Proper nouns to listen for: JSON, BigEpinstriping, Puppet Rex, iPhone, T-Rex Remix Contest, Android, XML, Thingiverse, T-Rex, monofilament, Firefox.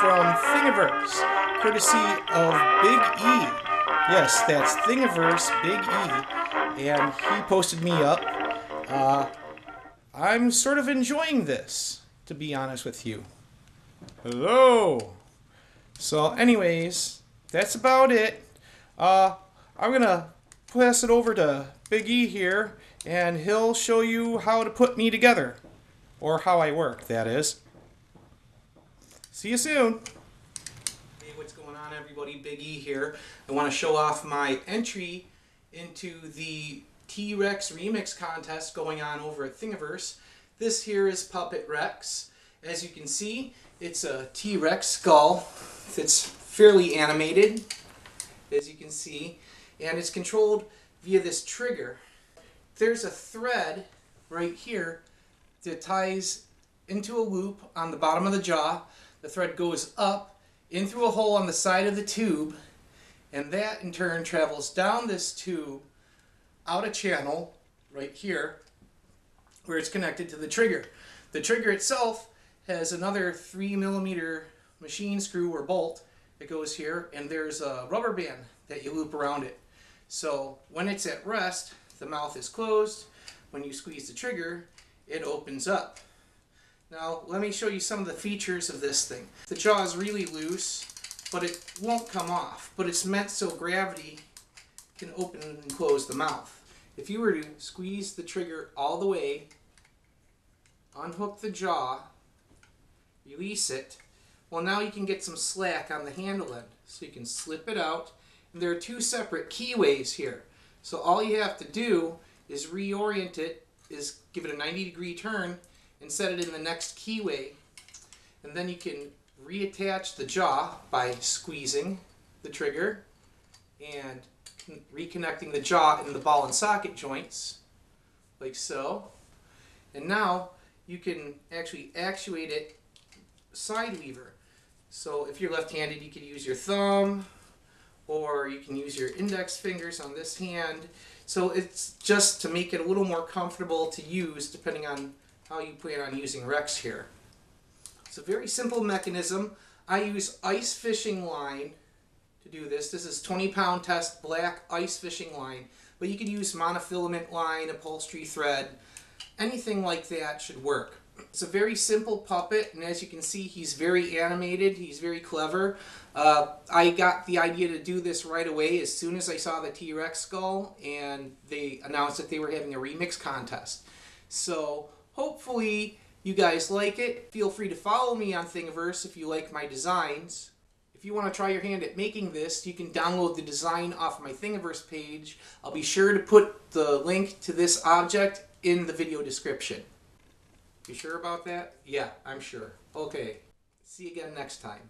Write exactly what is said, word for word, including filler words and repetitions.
from Thingiverse, courtesy of Big E. Yes, that's Thingiverse, Big E, and he posted me up. Uh, I'm sort of enjoying this, to be honest with you. Hello! So anyways, that's about it. Uh, I'm going to pass it over to Big E here, and he'll show you how to put me together. Or how I work, that is. See you soon. Hey, what's going on, everybody? Big E here. I want to show off my entry into the T-Rex Remix Contest going on over at Thingiverse. This here is Puppet Rex. As you can see, it's a T-Rex skull that's fairly animated, as you can see, and it's controlled via this trigger. There's a thread right here that ties into a loop on the bottom of the jaw. The thread goes up in through a hole on the side of the tube, and that in turn travels down this tube out a channel right here where it's connected to the trigger. The trigger itself has another three millimeter machine screw or bolt that goes here, and there's a rubber band that you loop around it. So when it's at rest, the mouth is closed. When you squeeze the trigger, it opens up. Now let me show you some of the features of this thing. The jaw is really loose, but it won't come off, but it's meant so gravity can open and close the mouth. If you were to squeeze the trigger all the way, unhook the jaw, release it, well, now you can get some slack on the handle end, so you can slip it out. And there are two separate keyways here, so all you have to do is reorient it, is give it a ninety degree turn and set it in the next keyway, and then you can reattach the jaw by squeezing the trigger and reconnecting the jaw in the ball and socket joints like so, and now you can actually actuate it side lever. So if you're left-handed, you could use your thumb, or you can use your index fingers on this hand. So it's just to make it a little more comfortable to use depending on how you plan on using Rex here. It's a very simple mechanism. I use ice fishing line to do this. This is twenty pound test black ice fishing line, but you could use monofilament line, upholstery thread, anything like that should work. It's a very simple puppet, and as you can see, he's very animated, he's very clever. Uh, I got the idea to do this right away as soon as I saw the T-Rex skull, and they announced that they were having a remix contest. So hopefully you guys like it. Feel free to follow me on Thingiverse if you like my designs. If you want to try your hand at making this, you can download the design off my Thingiverse page. I'll be sure to put the link to this object in the video description. You sure about that? Yeah, I'm sure. Okay. See you again next time.